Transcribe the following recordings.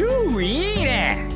ヒュー、いいね。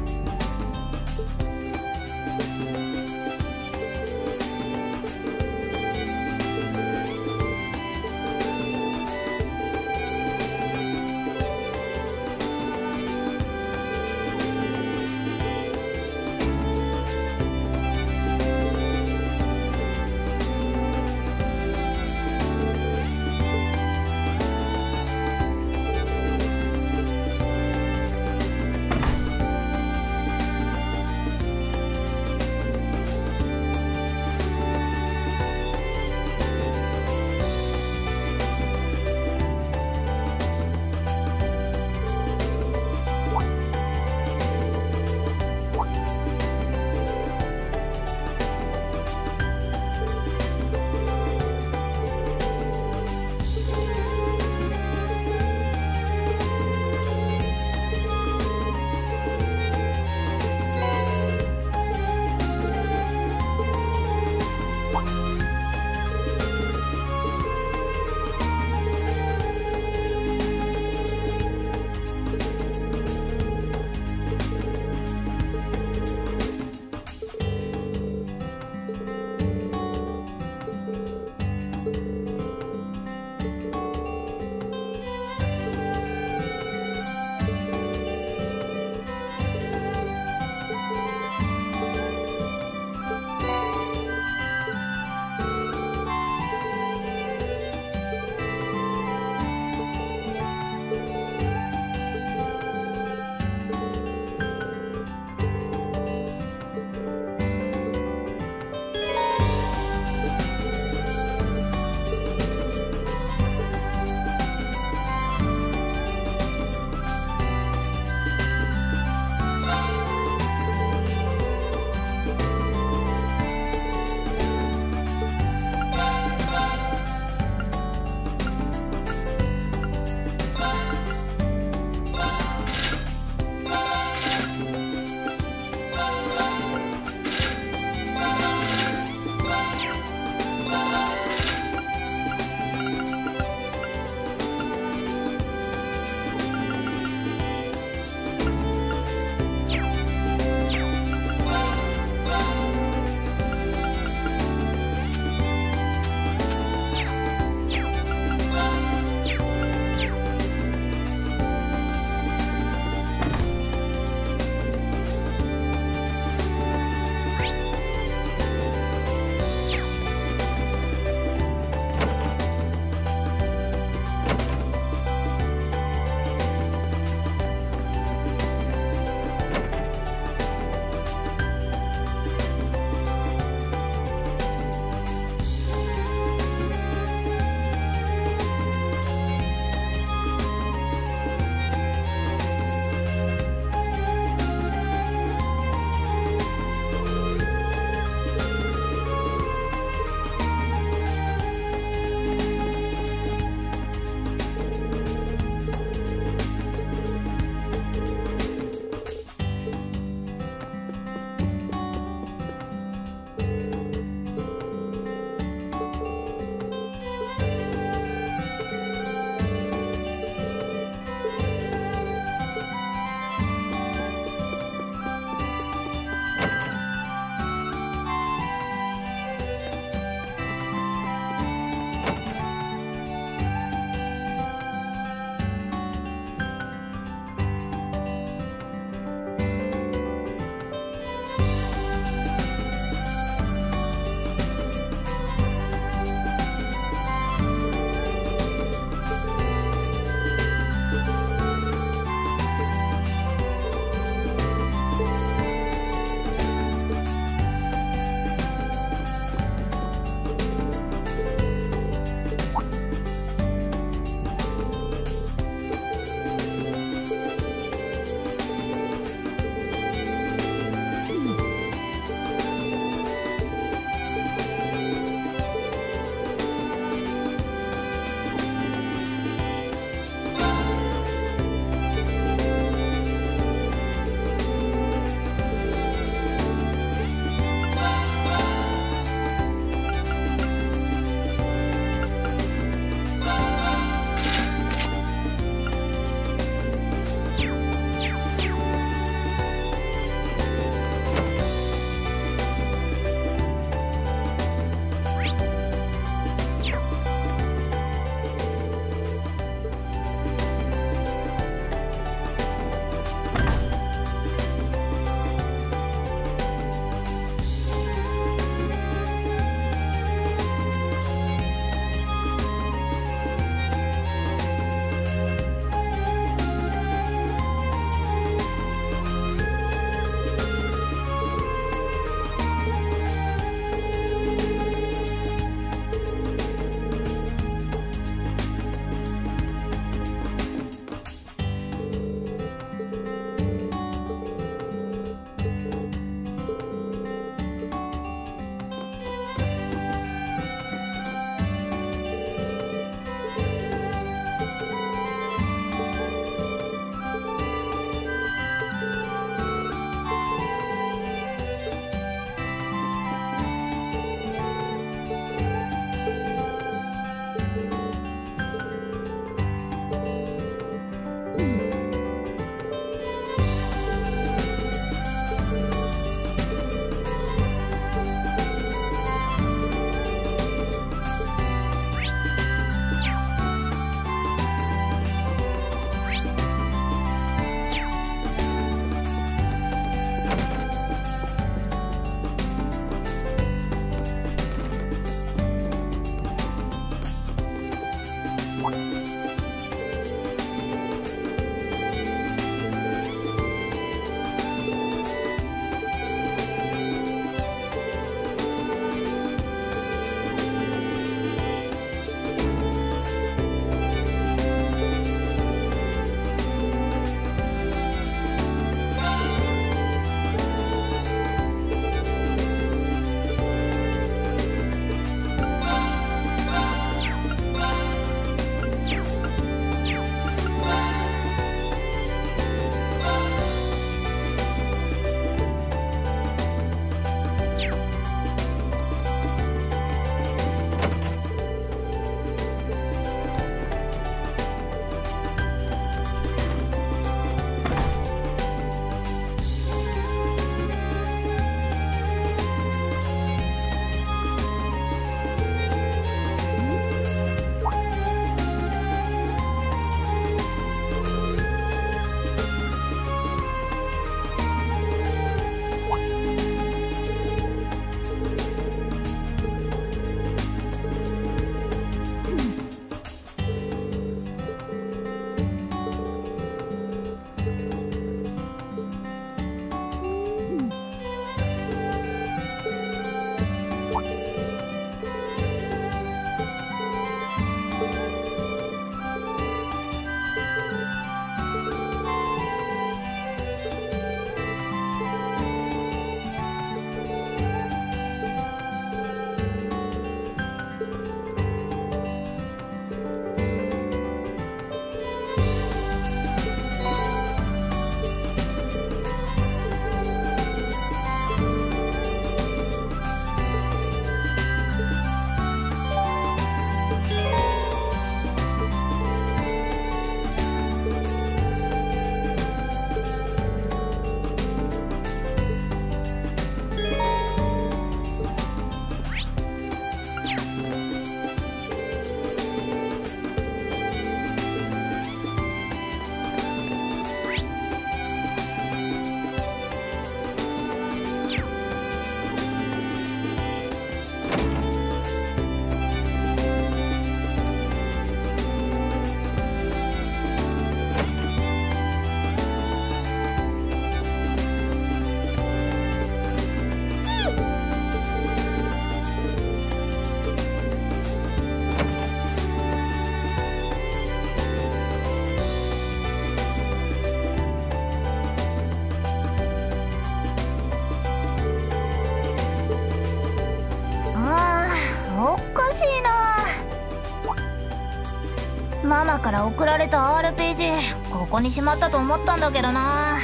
ママから送られた RPG ここにしまったと思ったんだけどな。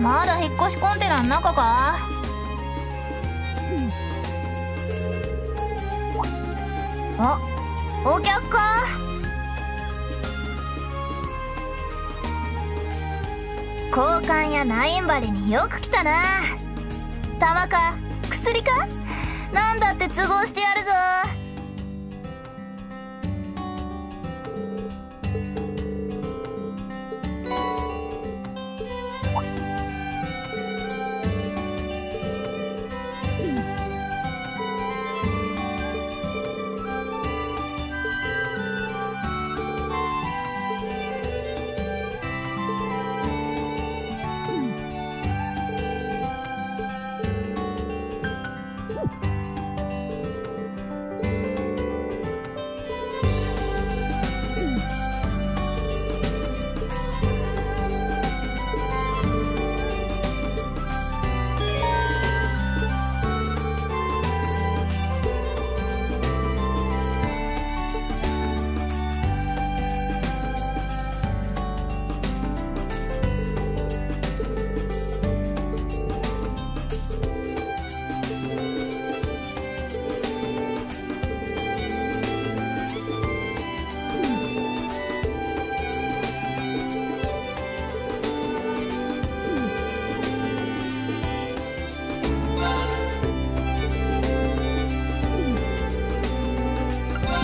まだ引っ越しコンテナの中か？あ、お客か？交換やナインバリによく来たな。玉か薬かなんだって都合してやるぞ。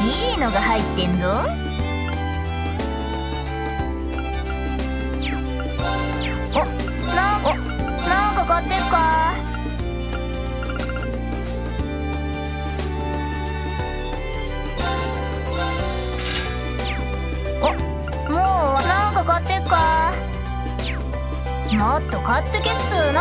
いいのが入ってんぞ。お、なんか買ってっか？お、もうなんか買ってっか？もっと買ってけっつーの。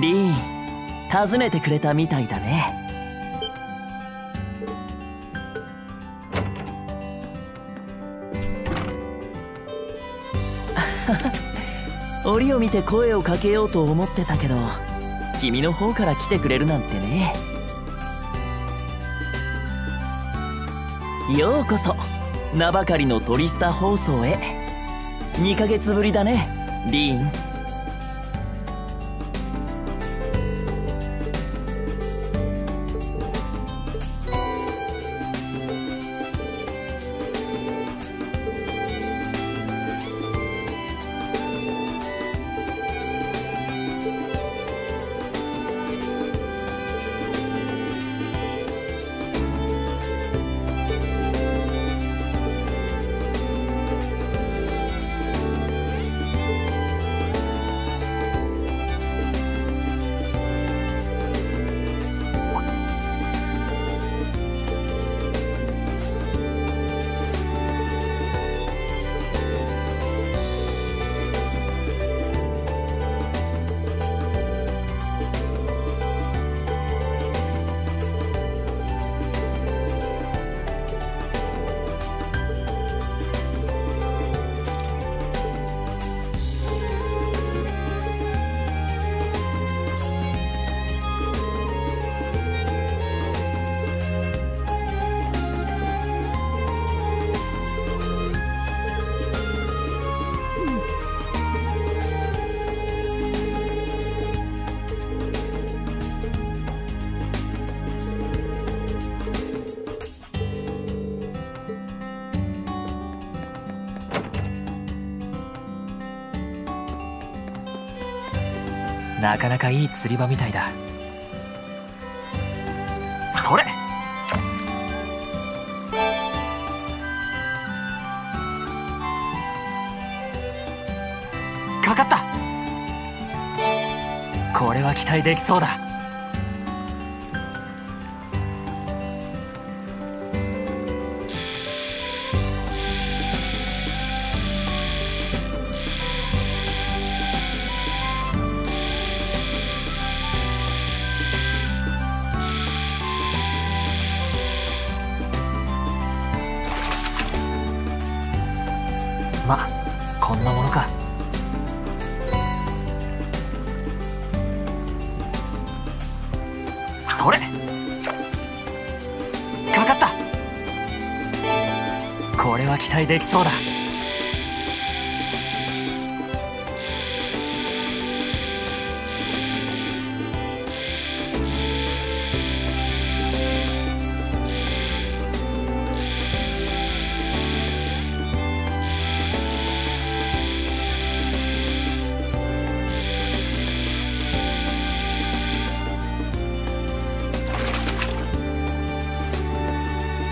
リーン、訪ねてくれたみたいだね。折を見て声をかけようと思ってたけど、君の方から来てくれるなんてね。ようこそ名ばかりのトリスタ放送へ。2ヶ月ぶりだね、リーン。なかなかいい釣り場みたいだ。それ。かかった。これは期待できそうだ。こんなものか。それ。かかった。これは期待できそうだ。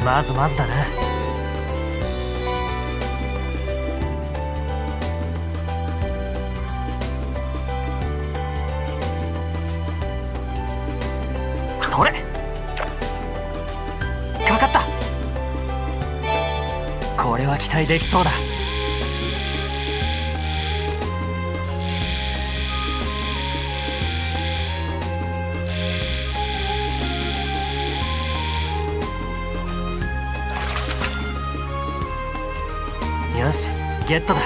まずまずだな。それ。かかった。これは期待できそうだ。よし、ゲットだ。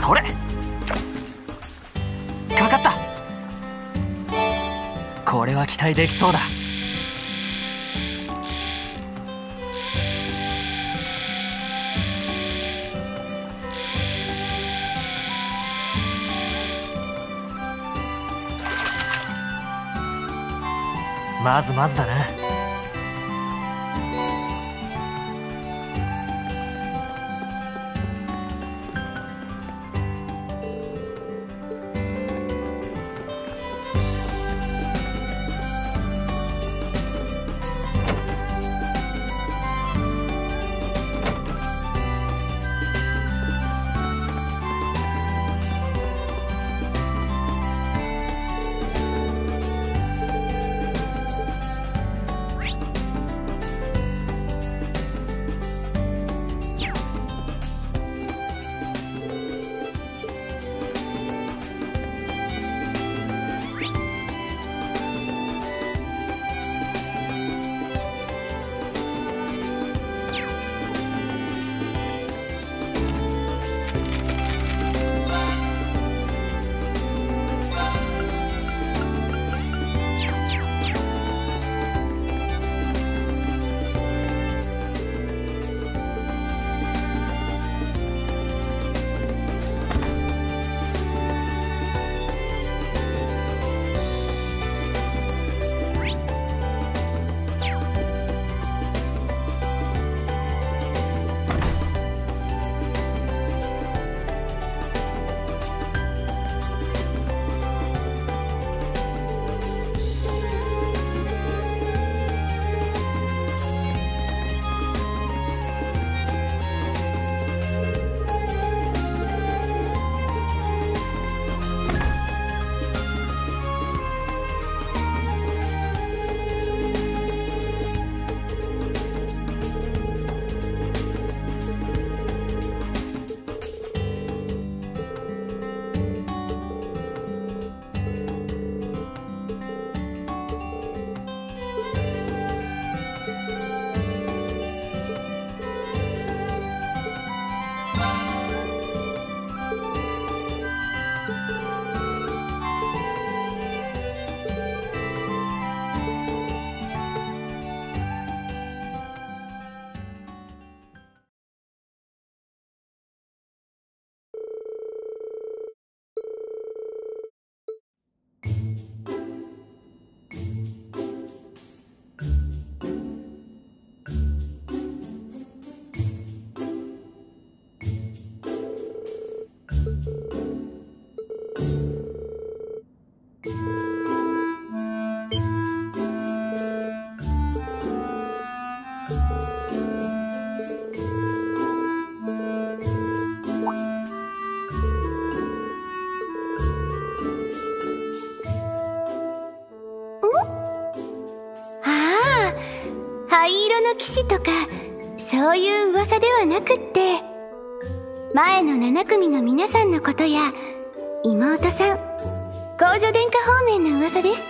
それ。かかった。これは期待できそうだ。まずまずだな。騎士とかそういう噂ではなくって、前の7組の皆さんのことや妹さん、皇女殿下方面の噂です。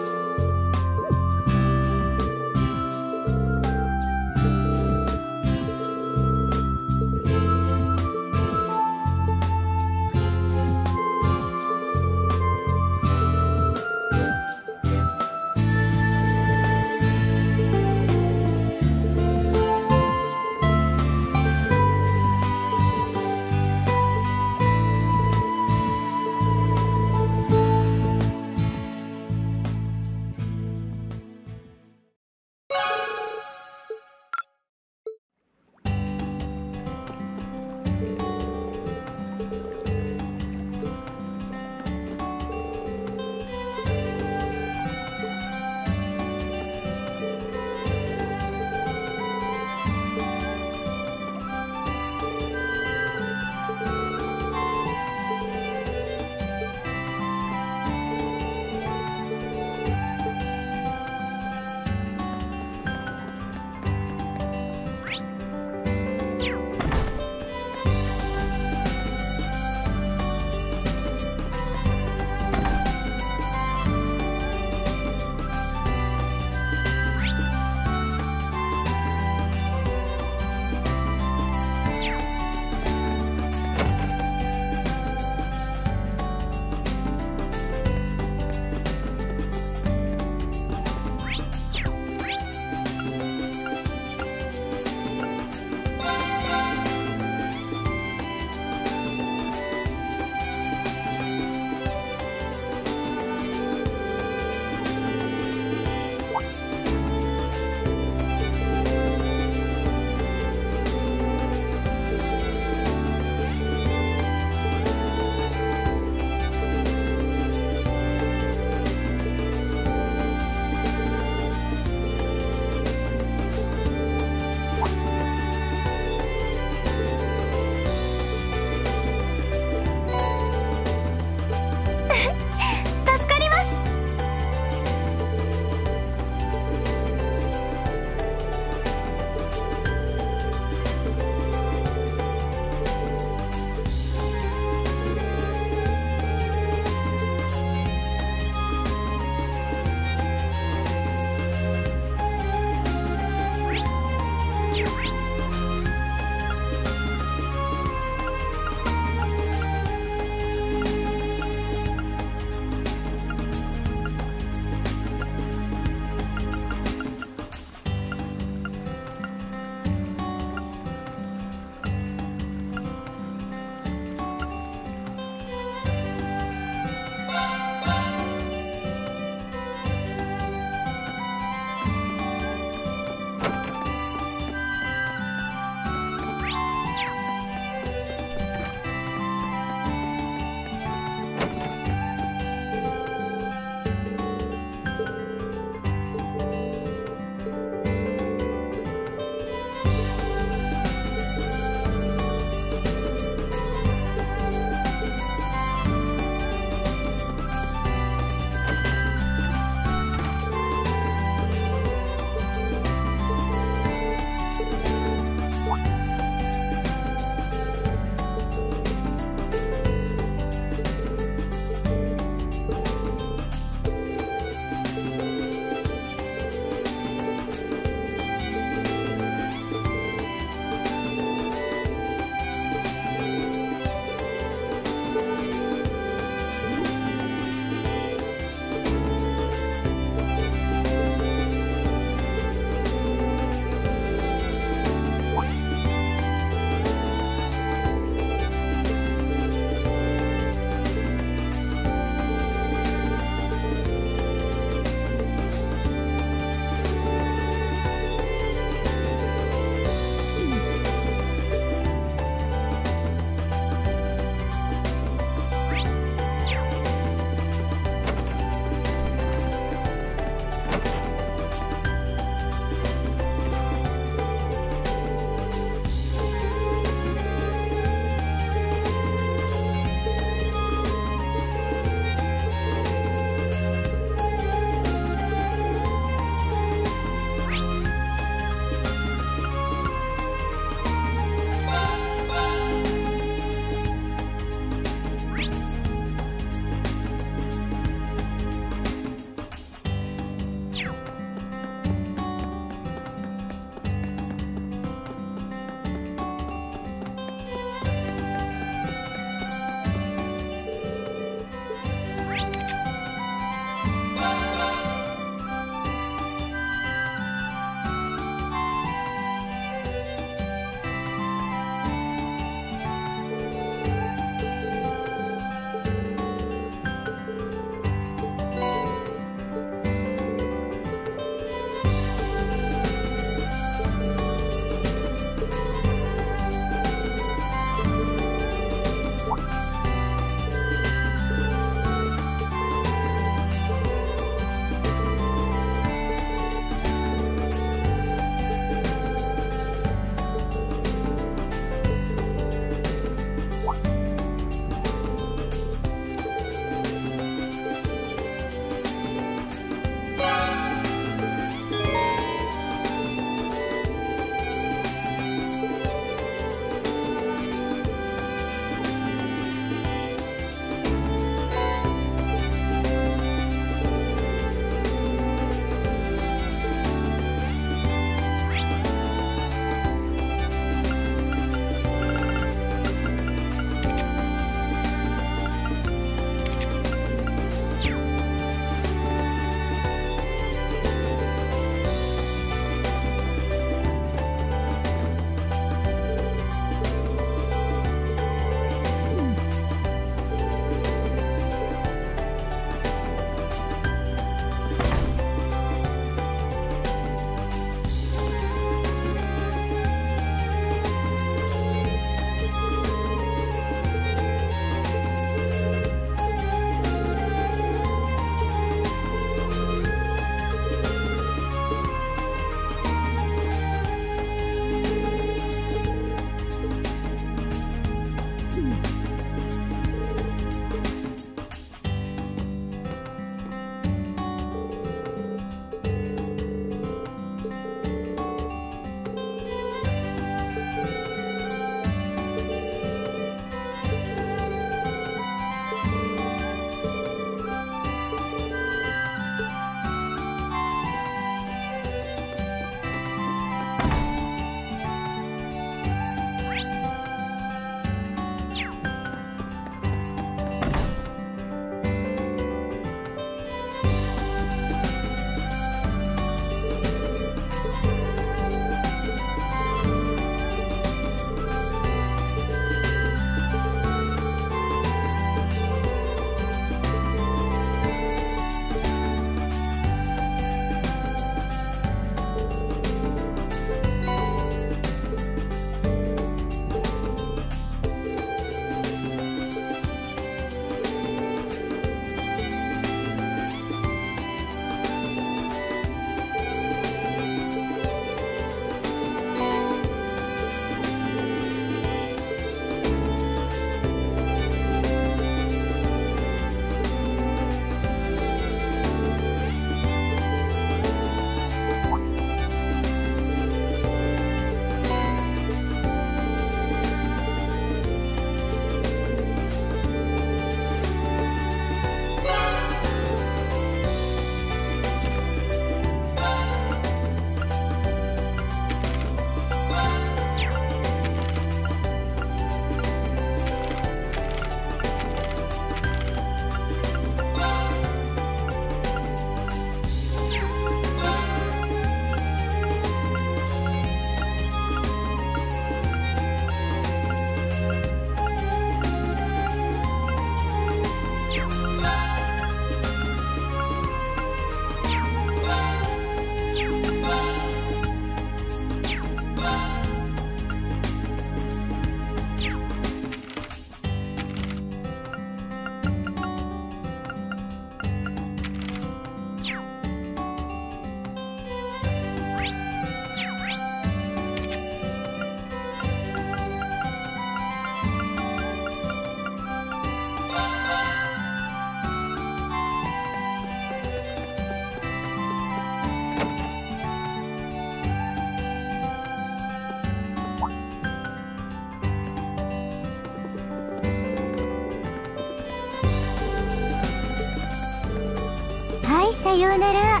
って言うなら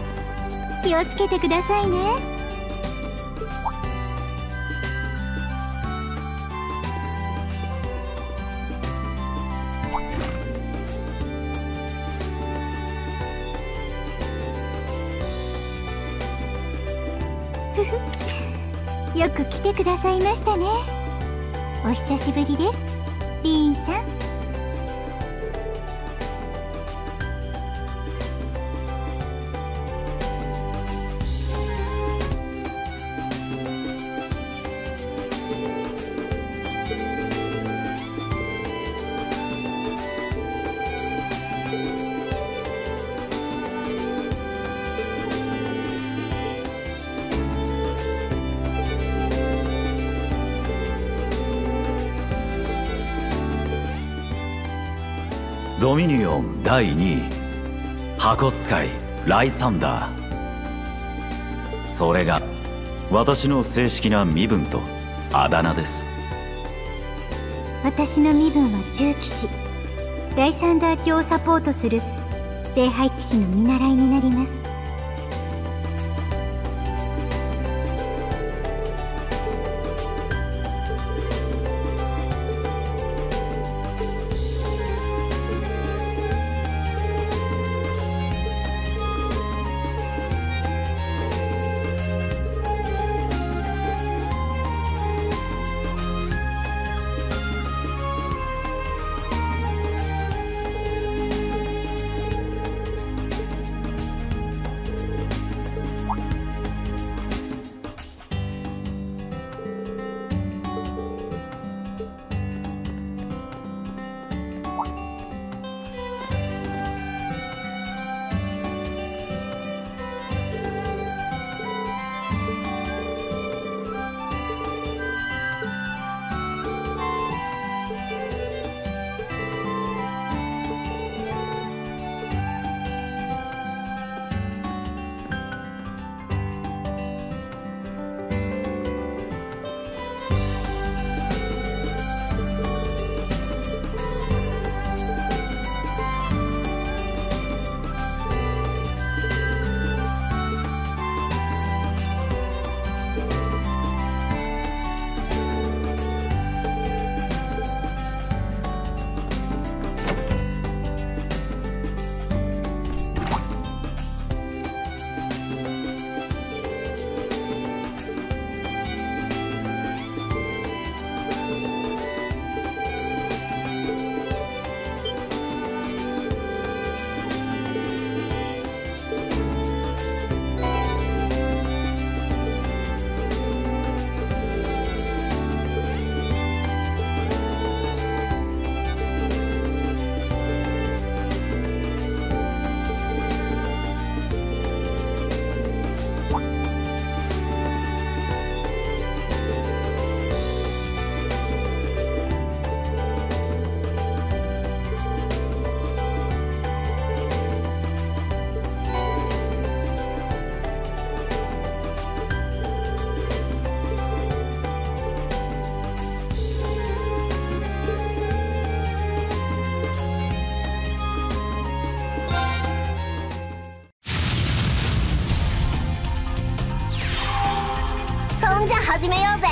気をつけてくださいね。ふふ、よく来てくださいましたね。お久しぶりです、リーンさん。ドミニオン第2位、箱使いライサンダー。それが私の正式な身分とあだ名です。私の身分は銃騎士、ライサンダー卿をサポートする聖杯騎士の見習いになります。始めようぜ。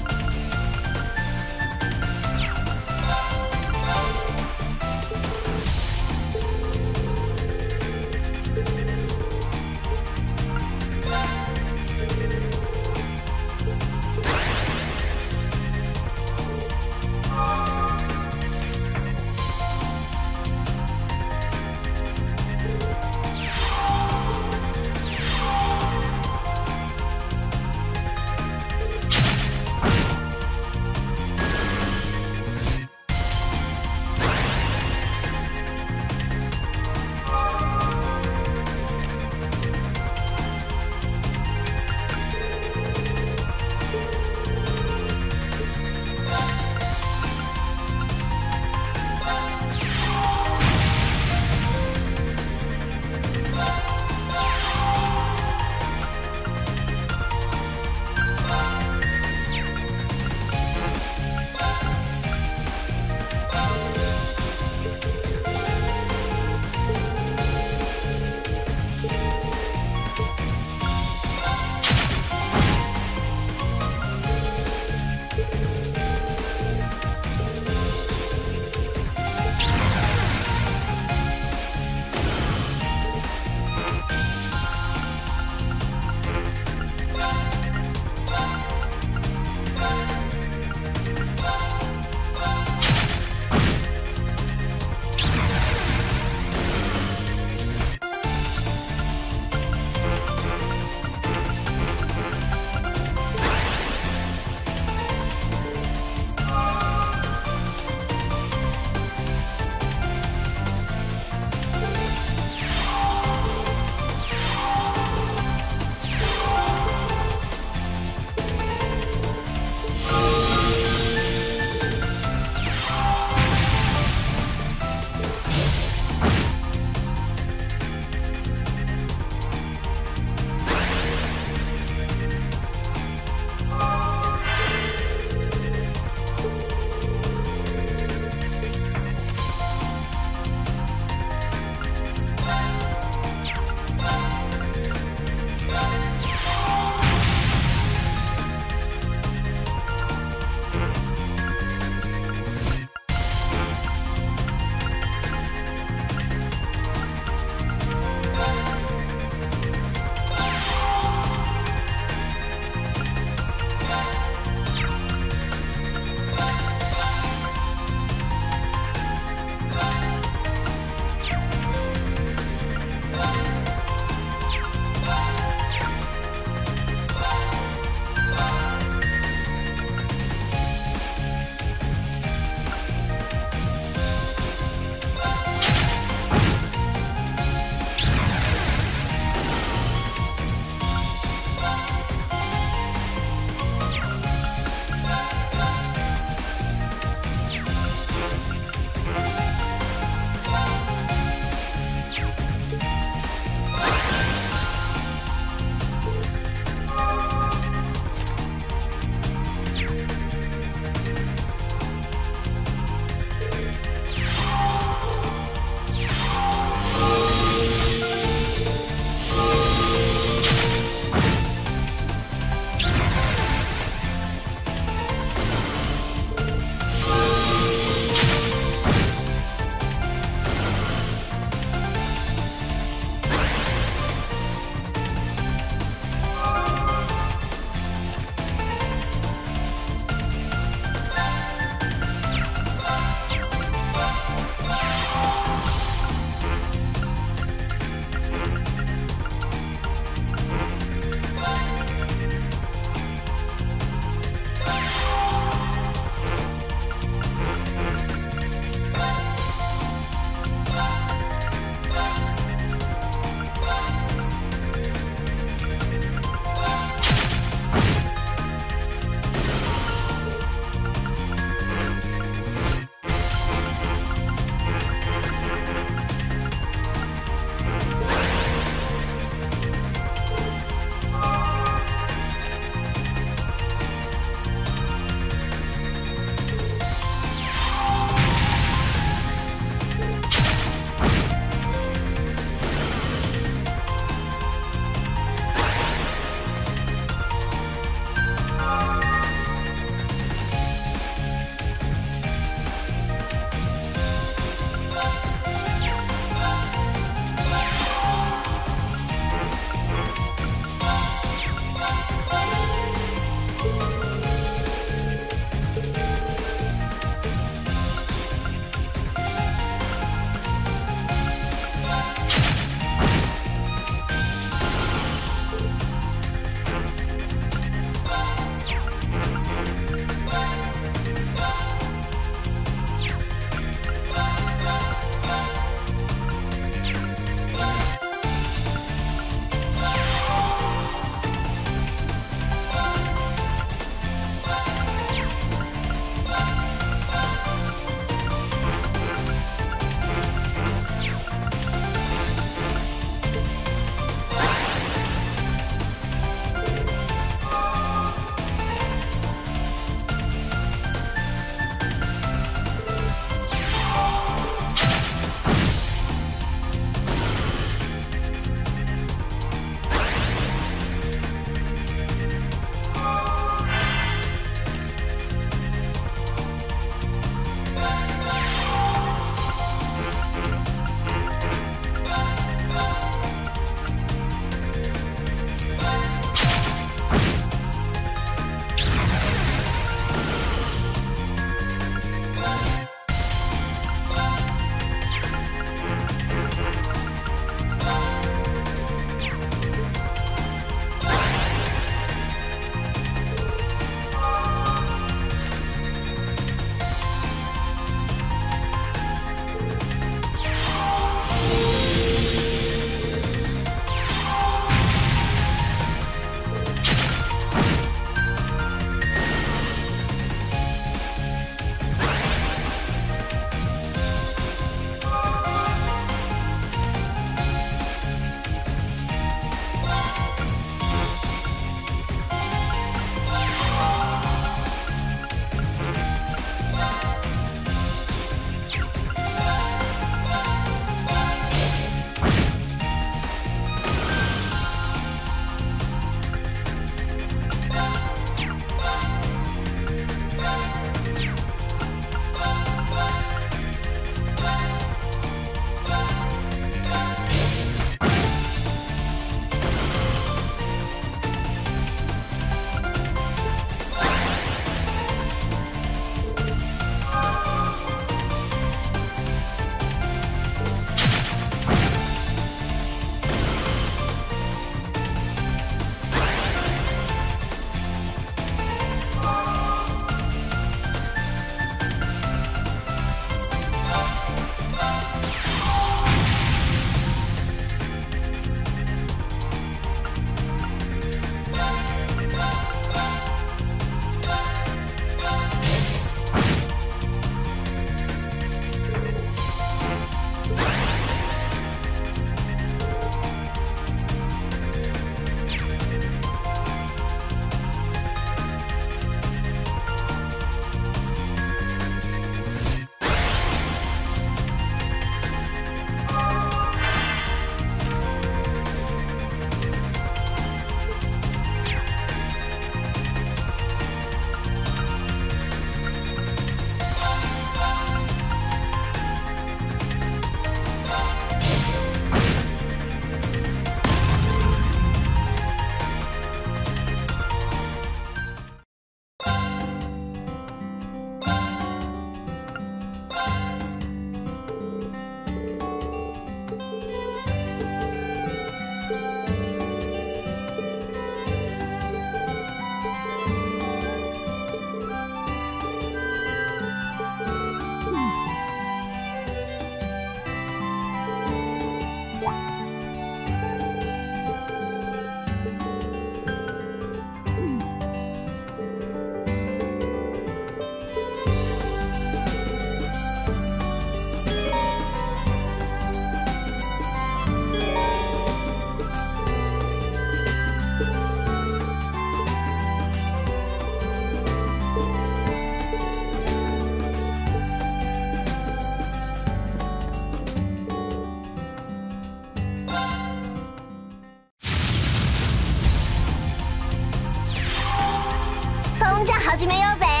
始めようぜ。